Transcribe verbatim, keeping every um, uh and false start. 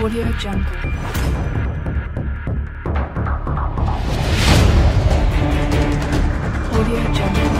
Audio Jungle. Audio Jungle.